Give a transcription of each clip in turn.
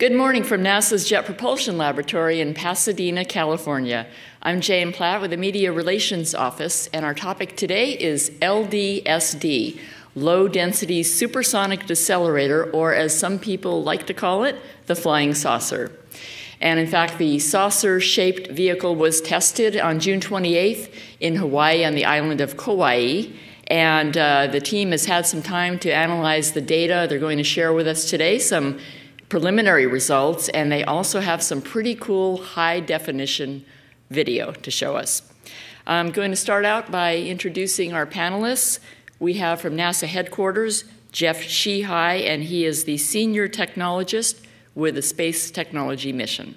Good morning from NASA's Jet Propulsion Laboratory in Pasadena, California. I'm Jane Platt with the Media Relations Office, and our topic today is LDSD, Low Density Supersonic Decelerator, or as some people like to call it, the flying saucer. And in fact, the saucer-shaped vehicle was tested on June 28th in Hawaii on the island of Kauai. And the team has had some time to analyze the data. They're going to share with us today some preliminary results, and they also have some pretty cool high-definition video to show us. I'm going to start out by introducing our panelists. We have from NASA headquarters, Jeff Shihai, and he is the senior technologist with the Space Technology Mission.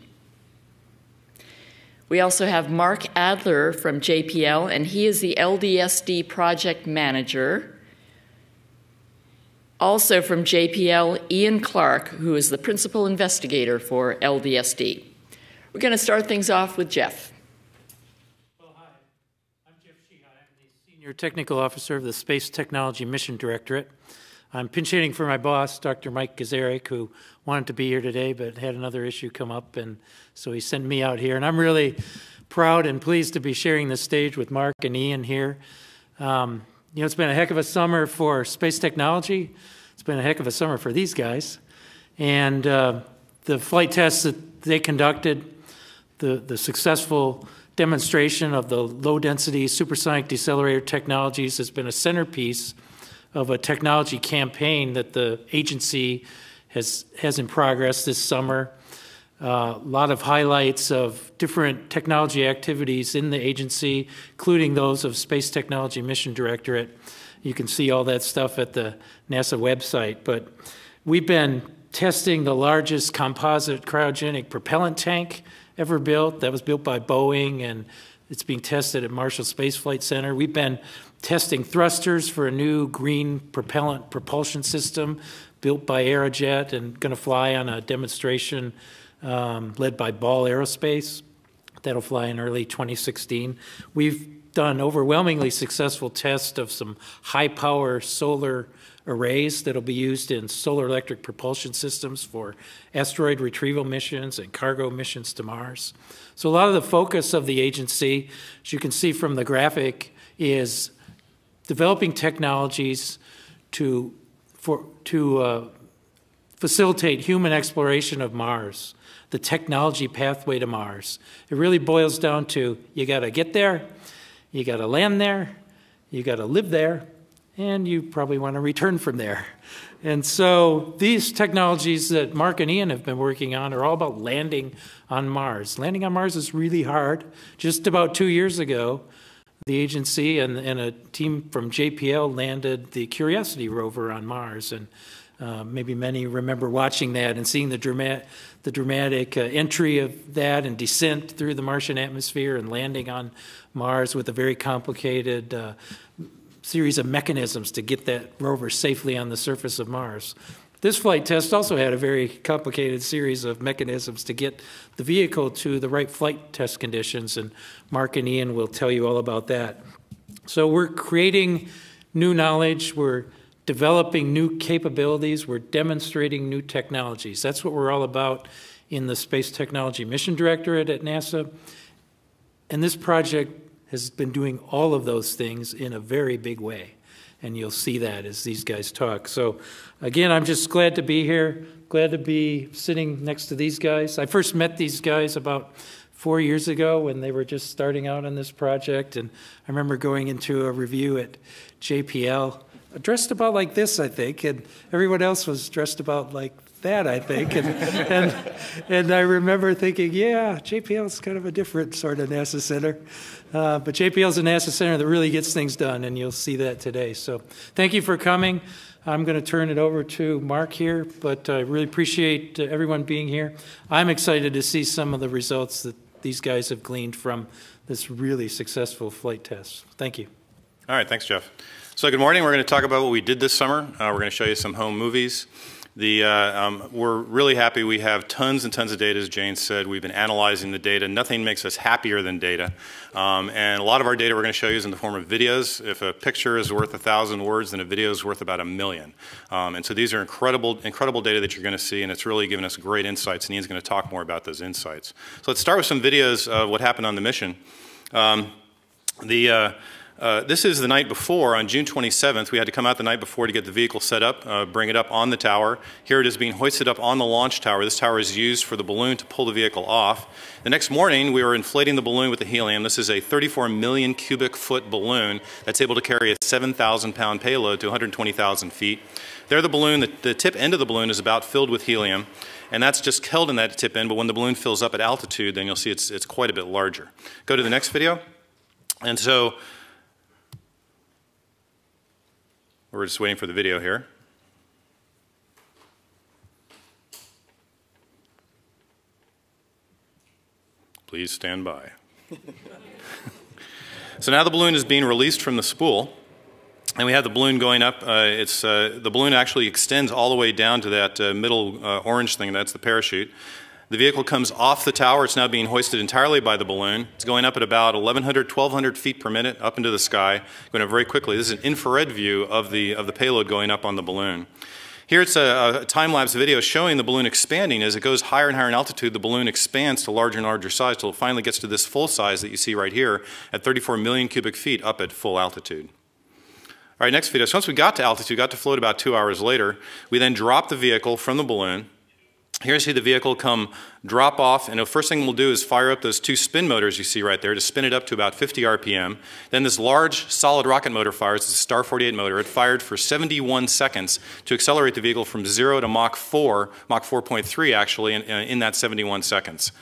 We also have Mark Adler from JPL, and he is the LDSD project manager. Also from JPL, Ian Clark, who is the principal investigator for LDSD. We're going to start things off with Jeff. Well, hi. I'm Jeff Sheehy. I'm the Senior Technical Officer of the Space Technology Mission Directorate. I'm pinch-hitting for my boss, Dr. Mike Gazarek, who wanted to be here today but had another issue come up, and so he sent me out here. And I'm really proud and pleased to be sharing this stage with Mark and Ian here. You know, it's been a heck of a summer for space technology. It's been a heck of a summer for these guys. And the flight tests that they conducted, the successful demonstration of the low-density supersonic decelerator technologies has been a centerpiece of a technology campaign that the agency has in progress this summer. A lot of highlights of different technology activities in the agency, including those of Space Technology Mission Directorate. You can see all that stuff at the NASA website. But we've been testing the largest composite cryogenic propellant tank ever built. That was built by Boeing, and it's being tested at Marshall Space Flight Center. We've been testing thrusters for a new green propellant propulsion system built by Aerojet and going to fly on a demonstration led by Ball Aerospace. That'll fly in early 2016. We've done overwhelmingly successful tests of some high-power solar arrays that'll be used in solar electric propulsion systems for asteroid retrieval missions and cargo missions to Mars. So a lot of the focus of the agency, as you can see from the graphic, is developing technologies to facilitate human exploration of Mars, the technology pathway to Mars. It really boils down to you got to get there, you got to land there, you got to live there, and you probably want to return from there. And so these technologies that Mark and Ian have been working on are all about landing on Mars. Landing on Mars is really hard. Just about 2 years ago, the agency and a team from JPL landed the Curiosity rover on Mars, and maybe many remember watching that and seeing the dramatic entry of that and descent through the Martian atmosphere and landing on Mars with a very complicated series of mechanisms to get that rover safely on the surface of Mars. This flight test also had a very complicated series of mechanisms to get the vehicle to the right flight test conditions, and Mark and Ian will tell you all about that. So we're creating new knowledge. We're developing new capabilities, we're demonstrating new technologies. That's what we're all about in the Space Technology Mission Directorate at NASA. And this project has been doing all of those things in a very big way. And you'll see that as these guys talk. So again, I'm just glad to be here, glad to be sitting next to these guys. I first met these guys about 4 years ago when they were just starting out on this project. And I remember going into a review at JPL dressed about like this, I think, and everyone else was dressed about like that, I think, and I remember thinking, yeah, JPL's kind of a different sort of NASA center, but JPL's a NASA center that really gets things done, and you'll see that today. So thank you for coming. I'm going to turn it over to Mark here, but I really appreciate everyone being here. I'm excited to see some of the results that these guys have gleaned from this really successful flight test. Thank you. All right, thanks, Jeff. So good morning. We're going to talk about what we did this summer. We're going to show you some home movies. We're really happy. We have tons and tons of data, as Jane said. We've been analyzing the data. Nothing makes us happier than data. And a lot of our data we're going to show you is in the form of videos. If a picture is worth 1,000 words, then a video is worth about 1,000,000. And so these are incredible data that you're going to see, and it's really given us great insights, and Ian's going to talk more about those insights. So let's start with some videos of what happened on the mission. This is the night before. On June 27th, we had to come out the night before to get the vehicle set up, bring it up on the tower. Here it is being hoisted up on the launch tower. This tower is used for the balloon to pull the vehicle off. The next morning, we were inflating the balloon with the helium. This is a 34 million cubic foot balloon that's able to carry a 7,000 pound payload to 120,000 feet. There the balloon, the tip end of the balloon is about filled with helium. And that's just held in that tip end, but when the balloon fills up at altitude, then you'll see it's quite a bit larger. Go to the next video. And so, we're just waiting for the video here. Please stand by. So now the balloon is being released from the spool, and we have the balloon going up. The balloon actually extends all the way down to that middle orange thing. That's the parachute. The vehicle comes off the tower. It's now being hoisted entirely by the balloon. It's going up at about 1,100, 1,200 feet per minute up into the sky, going up very quickly. This is an infrared view of the payload going up on the balloon. Here it's a time-lapse video showing the balloon expanding. As it goes higher and higher in altitude, the balloon expands to larger and larger size until it finally gets to this full size that you see right here at 34 million cubic feet up at full altitude. All right, next video. So once we got to altitude, got to float about 2 hours later, we then dropped the vehicle from the balloon. Here you see the vehicle come drop off, and the first thing we'll do is fire up those two spin motors you see right there to spin it up to about 50 RPM. Then this large solid rocket motor fires. It's a Star 48 motor. It fired for 71 seconds to accelerate the vehicle from 0 to Mach 4, Mach 4.3 actually, in that 71 seconds.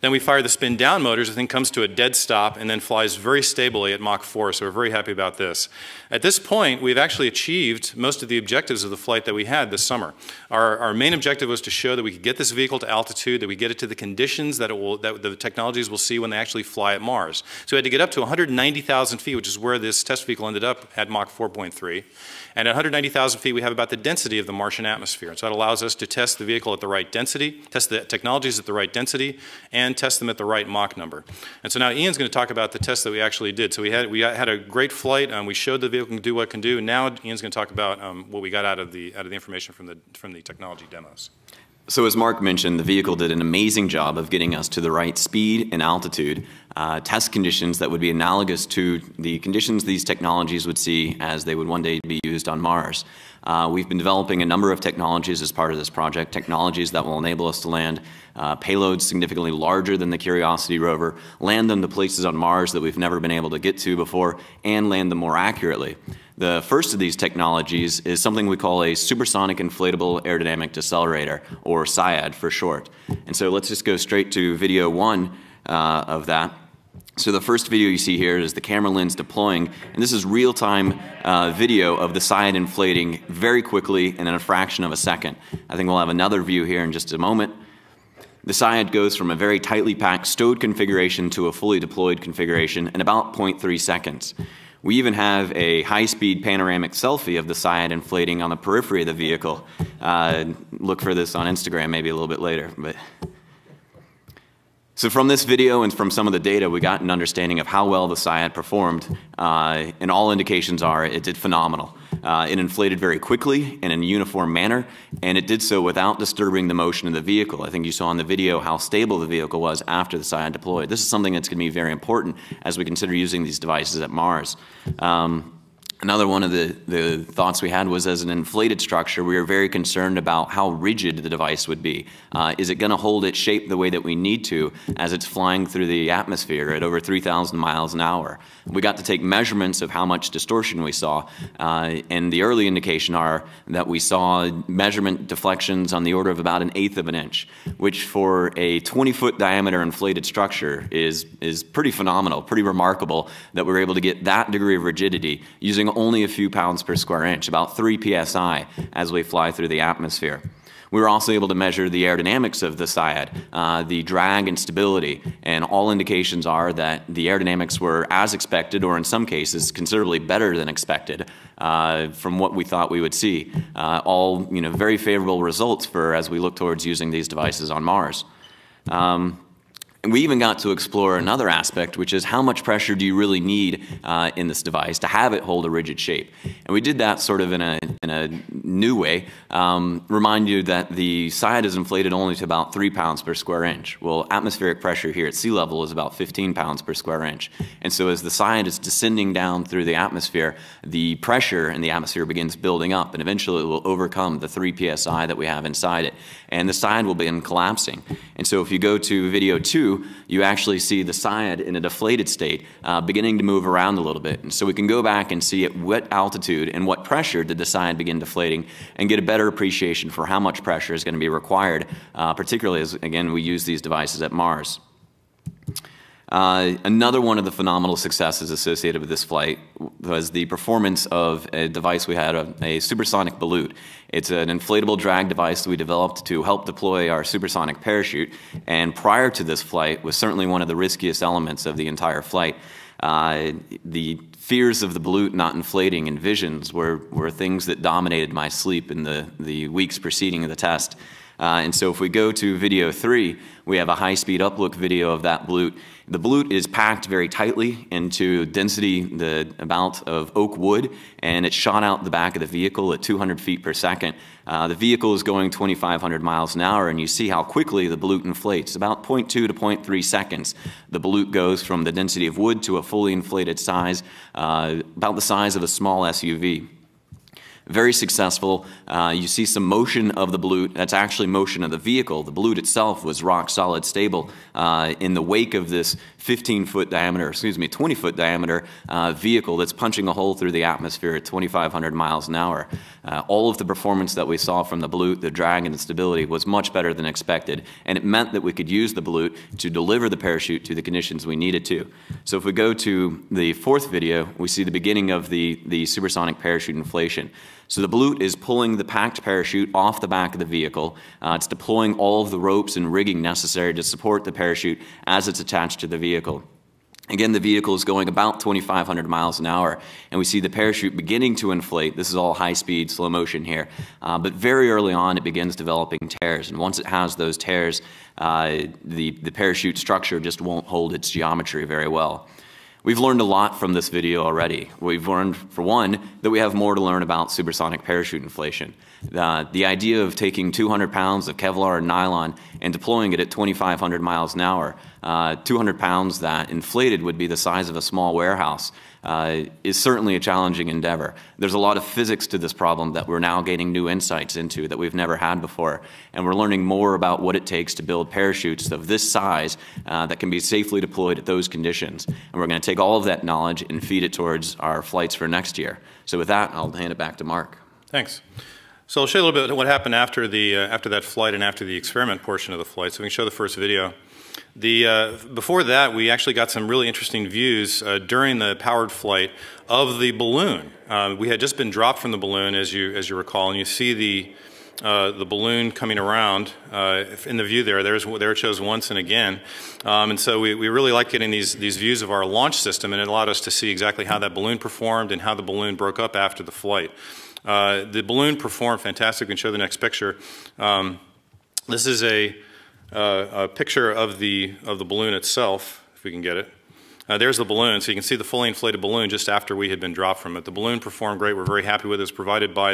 Then we fire the spin down motors. The thing comes to a dead stop and then flies very stably at Mach 4, so we're very happy about this. At this point, we've actually achieved most of the objectives of the flight that we had this summer. Our main objective was to show that we could get this vehicle to altitude, that we get it to the conditions that the technologies will see when they actually fly at Mars. So we had to get up to 190,000 feet, which is where this test vehicle ended up at Mach 4.3. And at 190,000 feet, we have about the density of the Martian atmosphere. So that allows us to test the vehicle at the right density, test the technologies at the right density, and test them at the right Mach number. And so now Ian's going to talk about the test that we actually did. So we had a great flight. We showed the vehicle can do what it can do. And now Ian's going to talk about what we got out of the information from the technology demos. So as Mark mentioned, the vehicle did an amazing job of getting us to the right speed and altitude, test conditions that would be analogous to the conditions these technologies would see as they would one day be used on Mars. We've been developing a number of technologies as part of this project, technologies that will enable us to land payloads significantly larger than the Curiosity rover, land them to places on Mars that we've never been able to get to before, and land them more accurately. The first of these technologies is something we call a supersonic inflatable aerodynamic decelerator, or SIAD for short. And so let's just go straight to video one of that. So the first video you see here is the camera lens deploying, and this is real-time video of the SIAD inflating very quickly and in a fraction of a second. I think we'll have another view here in just a moment. The SIAD goes from a very tightly packed stowed configuration to a fully deployed configuration in about 0.3 seconds. We even have a high-speed panoramic selfie of the SIAD inflating on the periphery of the vehicle. Look for this on Instagram maybe a little bit later. But so from this video and from some of the data, we got an understanding of how well the SIAD performed, and all indications are it did phenomenal. It inflated very quickly and in a uniform manner, and it did so without disturbing the motion of the vehicle. I think you saw in the video how stable the vehicle was after the SIAD deployed. This is something that's going to be very important as we consider using these devices at Mars. Another one of the thoughts we had was, as an inflated structure, we were very concerned about how rigid the device would be. Is it going to hold its shape the way that we need to as it's flying through the atmosphere at over 3,000 miles an hour? We got to take measurements of how much distortion we saw, and the early indication are that we saw measurement deflections on the order of about 1/8 of an inch, which for a 20-foot diameter inflated structure is pretty phenomenal, pretty remarkable that we were able to get that degree of rigidity using only a few pounds per square inch, about 3 psi, as we fly through the atmosphere. We were also able to measure the aerodynamics of the SIAD, the drag and stability, and all indications are that the aerodynamics were as expected, or in some cases considerably better than expected from what we thought we would see. All very favorable results for as we look towards using these devices on Mars. And we even got to explore another aspect, which is how much pressure do you really need in this device to have it hold a rigid shape? And we did that sort of in a new way. Remind you that the SIAD is inflated only to about 3 pounds per square inch. Well, atmospheric pressure here at sea level is about 15 pounds per square inch. And so as the SIAD is descending down through the atmosphere, the pressure in the atmosphere begins building up, and eventually it will overcome the 3 psi that we have inside it. And the SIAD will begin collapsing. And so if you go to video 2, you actually see the SIAD in a deflated state beginning to move around a little bit. And so we can go back and see at what altitude and what pressure did the SIAD begin deflating and get a better appreciation for how much pressure is going to be required, particularly as, again, we use these devices at Mars. Another one of the phenomenal successes associated with this flight was the performance of a device we had, a supersonic balloon. It's an inflatable drag device that we developed to help deploy our supersonic parachute, and prior to this flight was certainly one of the riskiest elements of the entire flight. The fears of the balloon not inflating and visions were things that dominated my sleep in the weeks preceding the test. And so if we go to video 3, we have a high-speed uplook video of that blute. The blute is packed very tightly into density, the amount of oak wood, and it's shot out the back of the vehicle at 200 feet per second. The vehicle is going 2,500 miles an hour, and you see how quickly the blute inflates. About 0.2 to 0.3 seconds, the blute goes from the density of wood to a fully inflated size, about the size of a small SUV. Very successful. You see some motion of the balloon. That's actually motion of the vehicle. The balloon itself was rock solid stable in the wake of this 15-foot diameter, excuse me, 20-foot diameter vehicle that's punching a hole through the atmosphere at 2,500 miles an hour. All of the performance that we saw from the balloon, the drag and the stability, was much better than expected, and it meant that we could use the balloon to deliver the parachute to the conditions we needed to. So if we go to the 4th video, we see the beginning of the supersonic parachute inflation. So the balloon is pulling the packed parachute off the back of the vehicle. It's deploying all of the ropes and rigging necessary to support the parachute as it's attached to the vehicle. Again, the vehicle is going about 2,500 miles an hour, and we see the parachute beginning to inflate. This is all high-speed, slow motion here. But very early on, it begins developing tears, and once it has those tears, the parachute structure just won't hold its geometry very well. We've learned a lot from this video already. We've learned, for one, that we have more to learn about supersonic parachute inflation. The idea of taking 200 pounds of Kevlar and nylon and deploying it at 2,500 miles an hour, 200 pounds that inflated would be the size of a small warehouse, is certainly a challenging endeavor. There's a lot of physics to this problem that we're now gaining new insights into that we've never had before, and we're learning more about what it takes to build parachutes of this size that can be safely deployed at those conditions. And we're going to take all of that knowledge and feed it towards our flights for next year. So with that, I'll hand it back to Mark. Thanks. So I'll show you a little bit what happened after the after that flight and after the experiment portion of the flight. So we can show the first video. Before that, we actually got some really interesting views during the powered flight of the balloon. We had just been dropped from the balloon, as you recall, and you see the balloon coming around in the view there. There it shows once and again. And so we really like getting these views of our launch system, and it allowed us to see exactly how that balloon performed and how the balloon broke up after the flight. The balloon performed fantastic. We can show the next picture. This is a picture of the balloon itself, if we can get it. There's the balloon, so you can see the fully inflated balloon just after we had been dropped from it. The balloon performed great. We're very happy with it. It's provided by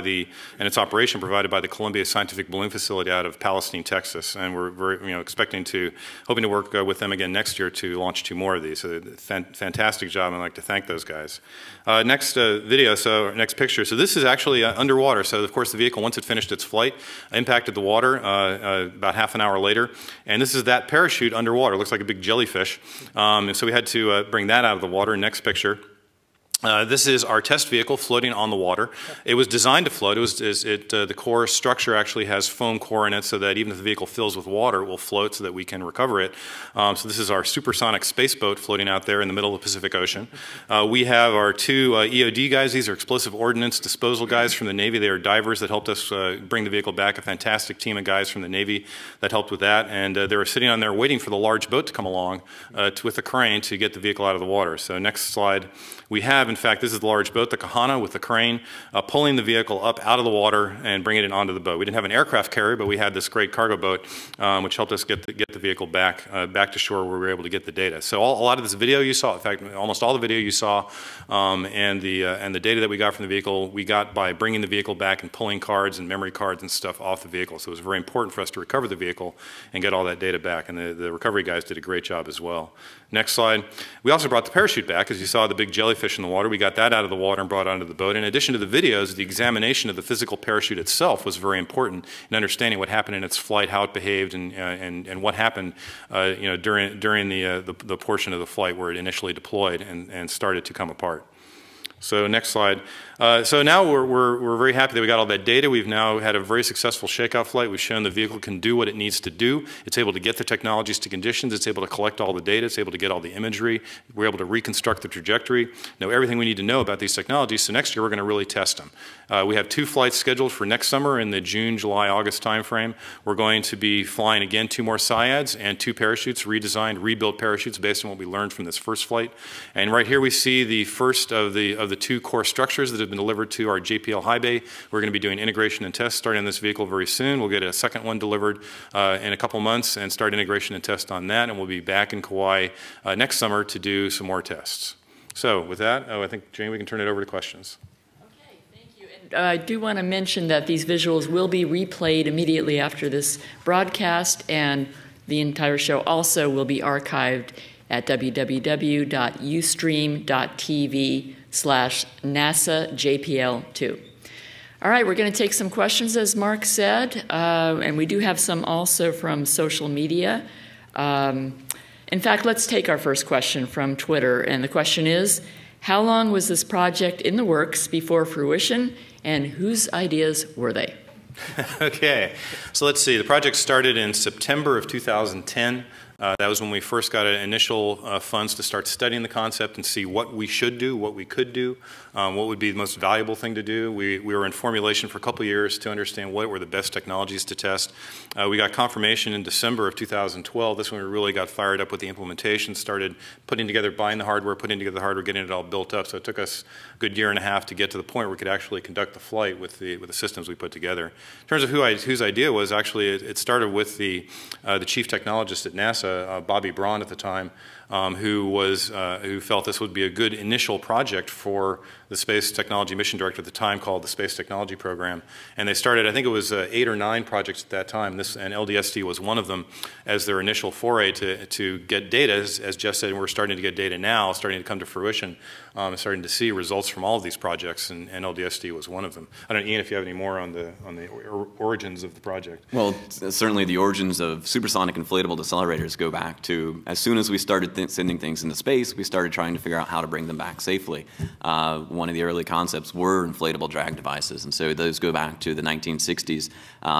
its operation provided by the Columbia Scientific Balloon Facility out of Palestine, Texas, and we're very, hoping to work with them again next year to launch 2 more of these. So fantastic job, and I'd like to thank those guys. Next video, so next picture. So this is actually underwater. So of course the vehicle, once it finished its flight, impacted the water about half an hour later, and this is that parachute underwater. It looks like a big jellyfish, and so we had to bring that out of the water. Next picture. This is our test vehicle floating on the water. It was designed to float. The core structure actually has foam core in it so that even if the vehicle fills with water, it will float so that we can recover it. So this is our supersonic space boat floating out there in the middle of the Pacific Ocean. We have our two EOD guys. These are explosive ordnance disposal guys from the Navy. They are divers that helped us bring the vehicle back, a fantastic team of guys from the Navy that helped with that. And they were sitting on there waiting for the large boat to come along with a crane to get the vehicle out of the water. So next slide. We have, in fact, this is the large boat, the Kahana, with the crane, pulling the vehicle up out of the water and bringing it onto the boat. We didn't have an aircraft carrier, but we had this great cargo boat, which helped us get the vehicle back to shore, where we were able to get the data. So a lot of this video you saw, in fact, almost all the video you saw, and the data that we got from the vehicle, we got by bringing the vehicle back and pulling cards and memory cards and stuff off the vehicle. So it was very important for us to recover the vehicle and get all that data back, and the recovery guys did a great job as well. Next slide. We also brought the parachute back. As you saw, the big jellyfish in the water, we got that out of the water and brought onto the boat. In addition to the videos, the examination of the physical parachute itself was very important in understanding what happened in its flight, how it behaved, and what happened during the portion of the flight where it initially deployed and started to come apart. So next slide. So now we're very happy that we got all that data. We've now had a very successful shakeout flight. We've shown the vehicle can do what it needs to do. It's able to get the technologies to conditions. It's able to collect all the data. It's able to get all the imagery. We're able to reconstruct the trajectory, know everything we need to know about these technologies. So next year we're going to really test them. We have 2 flights scheduled for next summer in the June, July, August timeframe. We're going to be flying again 2 more SIADs and 2 parachutes, redesigned, rebuilt parachutes based on what we learned from this first flight. And right here we see the first of the 2 core structures that have been delivered to our JPL high bay. We're going to be doing integration and tests starting on this vehicle very soon. We'll get a second one delivered in a couple months and start integration and test on that, and we'll be back in Kauai next summer to do some more tests. So with that, I think, Jane, we can turn it over to questions. Okay, thank you. And I do want to mention that these visuals will be replayed immediately after this broadcast, and the entire show also will be archived at www.ustream.tv/NASA JPL2. All right, we're going to take some questions, as Mark said, and we do have some also from social media. In fact, let's take our first question from Twitter, and the question is, how long was this project in the works before fruition, and whose ideas were they? Okay, so let's see. The project started in September of 2010. That was when we first got initial funds to start studying the concept and see what we should do, what we could do, what would be the most valuable thing to do. We were in formulation for a couple years to understand what were the best technologies to test. We got confirmation in December of 2012. That's when we really got fired up with the implementation, started putting together, buying the hardware, putting together the hardware, getting it all built up. So it took us a good year and a half to get to the point where we could actually conduct the flight with the systems we put together. In terms of whose idea was, actually, it started with the chief technologist at NASA, Bobby Braun at the time, who felt this would be a good initial project for the Space Technology Mission Director at the time, called the Space Technology Program. And they started, I think it was 8 or 9 projects at that time, and LDSD was one of them, as their initial foray to get data. As Jeff said, we're starting to get data now, starting to come to fruition, starting to see results from all of these projects, and LDSD was one of them. I don't know, Ian, if you have any more on the origins of the project. Well, certainly the origins of supersonic inflatable decelerators go back to, as soon as we started sending things into space, we started trying to figure out how to bring them back safely. One of the early concepts were inflatable drag devices, and so those go back to the 1960s.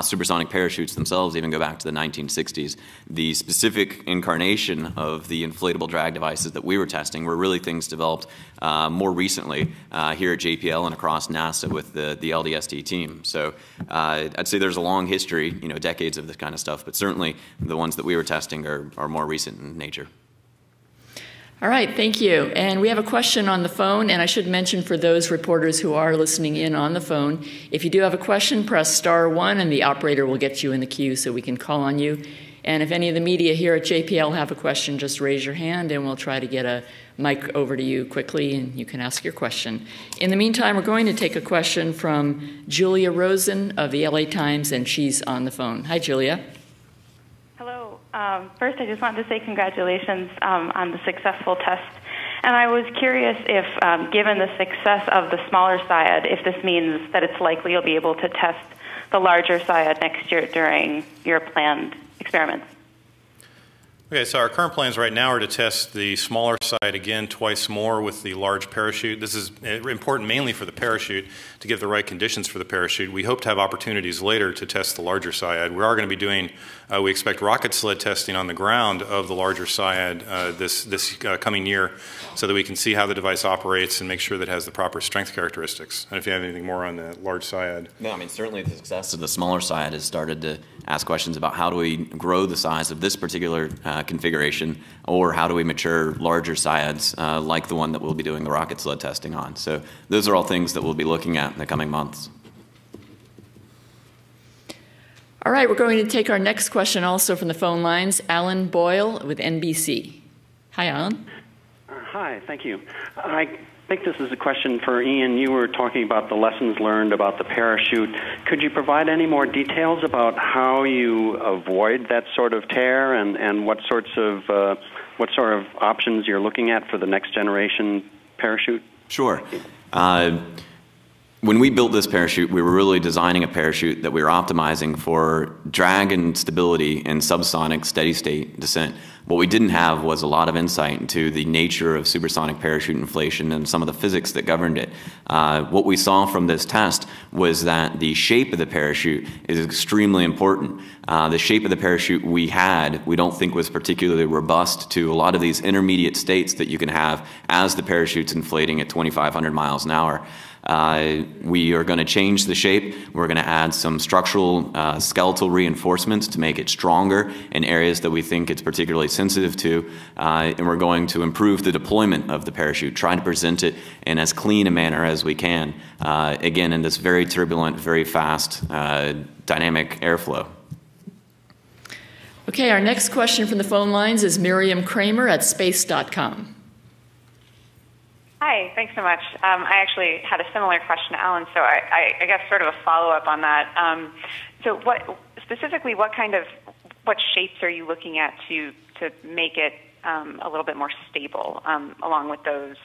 Supersonic parachutes themselves even go back to the 1960s. The specific incarnation of the inflatable drag devices that we were testing were really things developed more recently here at JPL and across NASA with the LDSD team. So I'd say there's a long history, decades of this kind of stuff, but certainly the ones that we were testing are more recent in nature. All right, thank you. And we have a question on the phone, and I should mention for those reporters who are listening in on the phone, if you do have a question, press *1 and the operator will get you in the queue so we can call on you. And if any of the media here at JPL have a question, just raise your hand and we'll try to get a mic over to you quickly and you can ask your question. In the meantime, we're going to take a question from Julia Rosen of the LA Times, and she's on the phone. Hi, Julia. Hello. First, I just wanted to say congratulations on the successful test. And I was curious if, given the success of the smaller SIAD, if this means that it's likely you'll be able to test the larger SIAD next year during your planned experiments. Okay, so our current plans right now are to test the smaller side again twice more with the large parachute. This is important mainly for the parachute, to give the right conditions for the parachute. We hope to have opportunities later to test the larger SIAD. We are going to be doing, we expect rocket sled testing on the ground of the larger SIAD this coming year, so that we can see how the device operates and make sure that it has the proper strength characteristics. And if you have anything more on the large SIAD. No, I mean, certainly the success of the smaller SIAD has started to ask questions about how do we grow the size of this particular configuration, or how do we mature larger SIADs like the one that we'll be doing the rocket sled testing on. So those are all things that we'll be looking at in the coming months. All right, we're going to take our next question also from the phone lines. Alan Boyle with NBC. Hi, Alan. Hi, thank you. I think this is a question for Ian. You were talking about the lessons learned about the parachute. Could you provide any more details about how you avoid that sort of tear, and what sort of options you're looking at for the next generation parachute? Sure. When we built this parachute, we were really designing a parachute that we were optimizing for drag and stability in subsonic steady-state descent. What we didn't have was a lot of insight into the nature of supersonic parachute inflation and some of the physics that governed it. What we saw from this test was that the shape of the parachute is extremely important. The shape of the parachute we had, we don't think was particularly robust to a lot of these intermediate states that you can have as the parachute's inflating at 2,500 miles an hour. We are going to change the shape. We're going to add some structural skeletal reinforcements to make it stronger in areas that we think it's particularly sensitive to, and we're going to improve the deployment of the parachute, try to present it in as clean a manner as we can, again, in this very turbulent, very fast, dynamic airflow. Okay, our next question from the phone lines is Miriam Kramer at space.com. Hi, thanks so much. I actually had a similar question to Alan, so I guess sort of a follow-up on that. So what shapes are you looking at to make it a little bit more stable along with those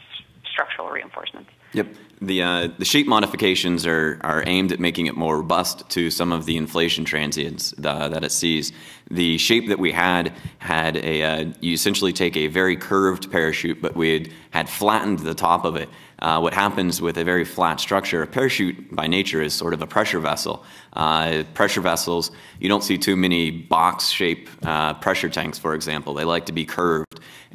structural reinforcements? Yep. The shape modifications are aimed at making it more robust to some of the inflation transients that it sees. The shape that we had a, you essentially take a very curved parachute, but we had flattened the top of it. What happens with a very flat structure, a parachute by nature is sort of a pressure vessel. Pressure vessels, you don't see too many box-shaped pressure tanks, for example. They like to be curved.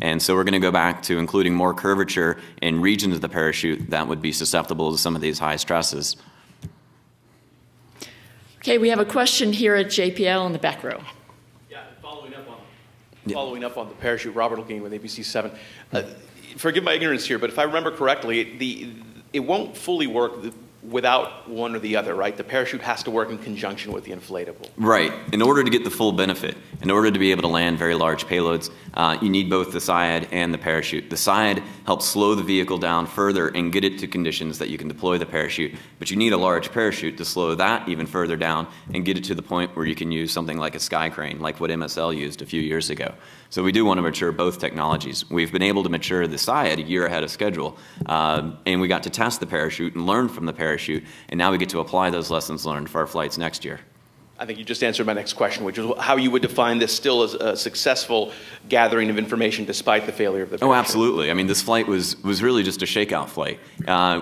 And so we're going to go back to including more curvature in regions of the parachute that would be susceptible to some of these high stresses. Okay, we have a question here at JPL in the back row. Yeah, following up on the parachute, Robert again with ABC7. Forgive my ignorance here, but if I remember correctly, it won't fully work without one or the other, right? The parachute has to work in conjunction with the inflatable. Right. In order to get the full benefit, in order to be able to land very large payloads, you need both the SIAD and the parachute. The SIAD helps slow the vehicle down further and get it to conditions that you can deploy the parachute, but you need a large parachute to slow that even further down and get it to the point where you can use something like a sky crane, like what MSL used a few years ago. So we do want to mature both technologies. We've been able to mature the SIAD a year ahead of schedule, and we got to test the parachute and learn from the parachute, and now we get to apply those lessons learned for our flights next year. I think you just answered my next question, which is how you would define this still as a successful gathering of information despite the failure of the parachute. Oh, absolutely. I mean, this flight was really just a shakeout flight.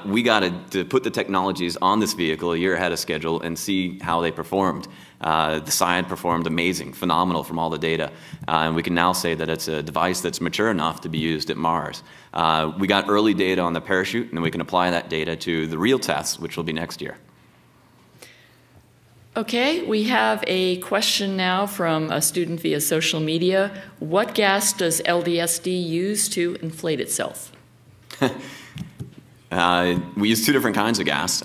We got to put the technologies on this vehicle a year ahead of schedule and see how they performed. The SIAD performed amazing, phenomenal from all the data, and we can now say that it's a device that's mature enough to be used at Mars. We got early data on the parachute, and we can apply that data to the real tests, which will be next year. Okay, we have a question now from a student via social media. What gas does LDSD use to inflate itself? We use two different kinds of gas.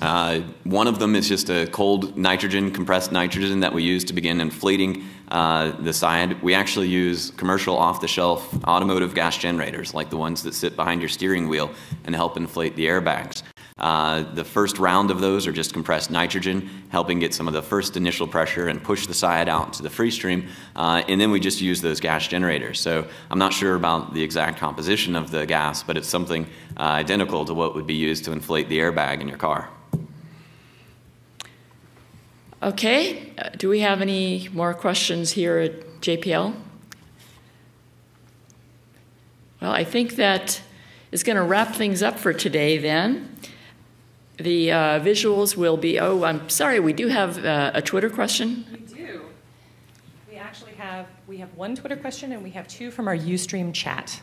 One of them is just a cold nitrogen, compressed nitrogen that we use to begin inflating the SIAD. We actually use commercial off-the-shelf automotive gas generators like the ones that sit behind your steering wheel and help inflate the airbags. The first round of those are just compressed nitrogen, helping get some of the first initial pressure and push the SIAD out to the free stream, and then we just use those gas generators. So I'm not sure about the exact composition of the gas, but it's something identical to what would be used to inflate the airbag in your car. Okay, do we have any more questions here at JPL? Well, I think that is going to wrap things up for today then. The visuals will be, oh, I'm sorry, we do have a Twitter question. We do. We actually have, we have one Twitter question and we have two from our Ustream chat.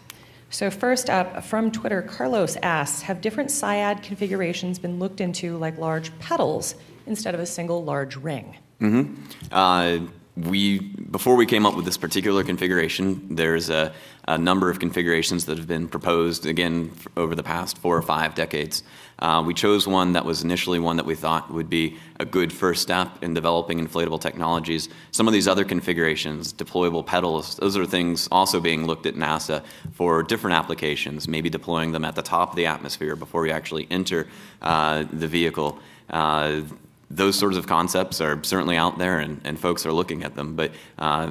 So first up, from Twitter, Carlos asks, have different SIAD configurations been looked into, like large petals instead of a single large ring? Mm-hmm. Before we came up with this particular configuration, there's a number of configurations that have been proposed, again, over the past 4 or 5 decades. We chose one that was initially one that we thought would be a good first step in developing inflatable technologies. Some of these other configurations, deployable pedals, those are things also being looked at NASA for different applications, maybe deploying them at the top of the atmosphere before we actually enter the vehicle. Those sorts of concepts are certainly out there, and folks are looking at them. But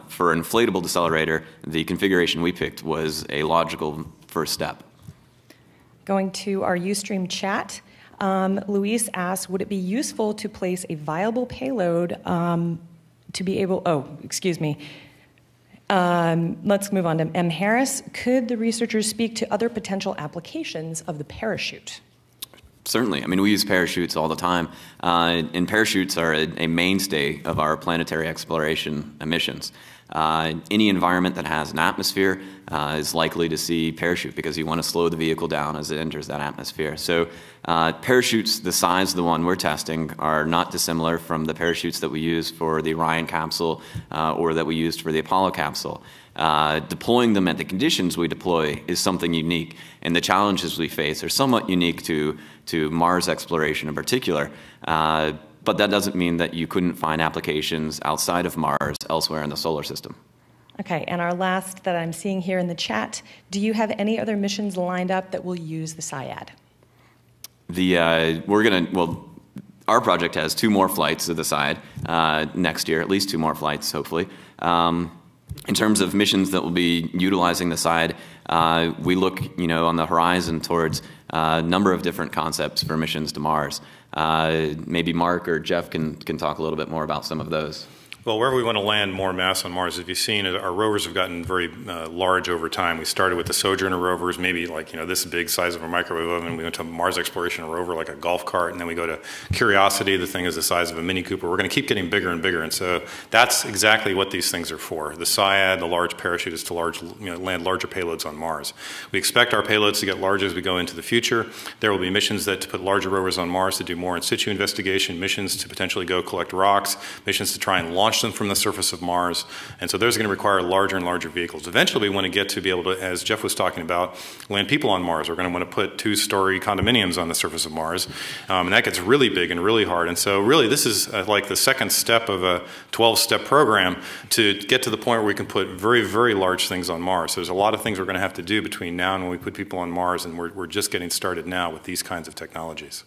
for inflatable decelerator, the configuration we picked was a logical first step. Going to our Ustream chat, Luis asks, would it be useful to place a viable payload to be able, let's move on to M. Harris. Could the researchers speak to other potential applications of the parachute? Certainly. I mean, we use parachutes all the time, and parachutes are a mainstay of our planetary exploration missions. Any environment that has an atmosphere is likely to see parachute because you want to slow the vehicle down as it enters that atmosphere. So parachutes, the size of the one we're testing, are not dissimilar from the parachutes that we use for the Orion capsule or that we used for the Apollo capsule. Deploying them at the conditions we deploy is something unique, and the challenges we face are somewhat unique to Mars exploration in particular. But that doesn't mean that you couldn't find applications outside of Mars elsewhere in the solar system. Okay, and our last that I'm seeing here in the chat, do you have any other missions lined up that will use the SIAD? Our project has 2 more flights of the SIAD next year, at least 2 more flights, hopefully. In terms of missions that will be utilizing the SIAD, we look, on the horizon towards a number of different concepts for missions to Mars. Maybe Mark or Jeff can talk a little bit more about some of those. Well, wherever we want to land more mass on Mars, if you've seen, our rovers have gotten very large over time. We started with the Sojourner rovers, maybe like, this big size of a microwave oven. We went to Mars exploration rover, like a golf cart, and then we go to Curiosity. The thing is the size of a Mini Cooper. We're going to keep getting bigger and bigger, and so that's exactly what these things are for. The SIAD, the large parachute, is to land larger payloads on Mars. We expect our payloads to get larger as we go into the future. There will be missions that to put larger rovers on Mars to do more in situ investigation, missions to potentially go collect rocks, missions to try and launch them from the surface of Mars, and so those are going to require larger and larger vehicles. Eventually we want to get to be able to, as Jeff was talking about, land people on Mars. We're going to want to put 2-story condominiums on the surface of Mars, and that gets really big and really hard, and so really this is like the second step of a 12-step program to get to the point where we can put very, very large things on Mars. So there's a lot of things we're going to have to do between now and when we put people on Mars, and we're just getting started now with these kinds of technologies.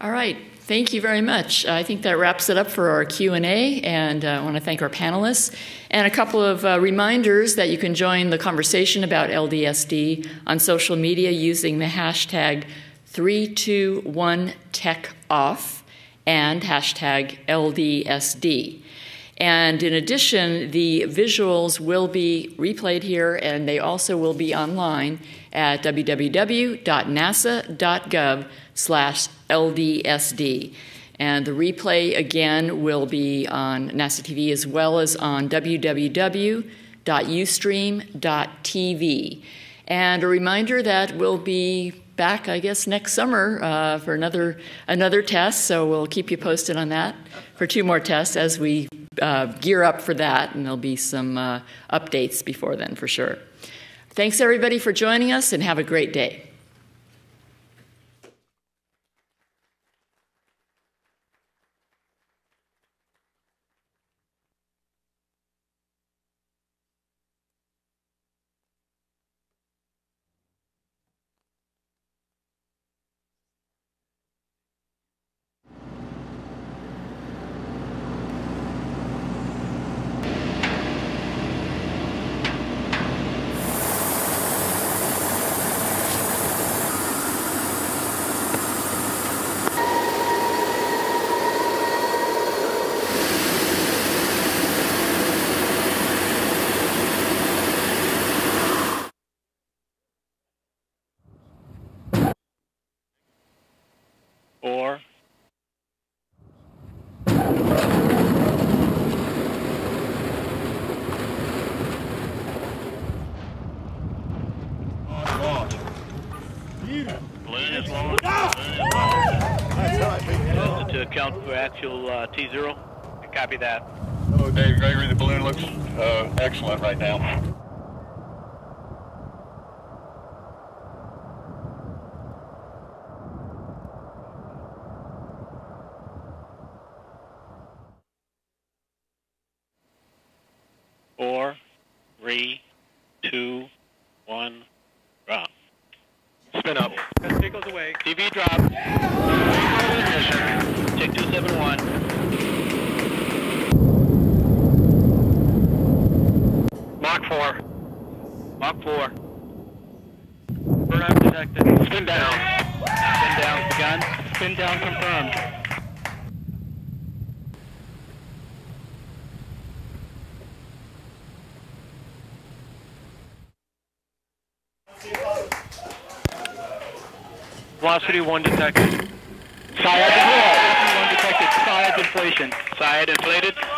All right. Thank you very much. I think that wraps it up for our Q&A, and I want to thank our panelists. And a couple of reminders that you can join the conversation about LDSD on social media using the hashtag 321TechOff and hashtag LDSD. And in addition, the visuals will be replayed here, and they also will be online at www.nasa.gov/LDSD. And the replay, again, will be on NASA TV as well as on www.ustream.tv. And a reminder that we'll be back, I guess, next summer for another test, so we'll keep you posted on that for 2 more tests as we gear up for that, and there'll be some updates before then for sure. Thanks, everybody, for joining us, and have a great day. actual T0. I copy that. Hello, Dave Gregory. The balloon looks excellent right now. Velocity 1 detected. SIAD deflated. SIAD inflated.